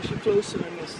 push it closer and missed.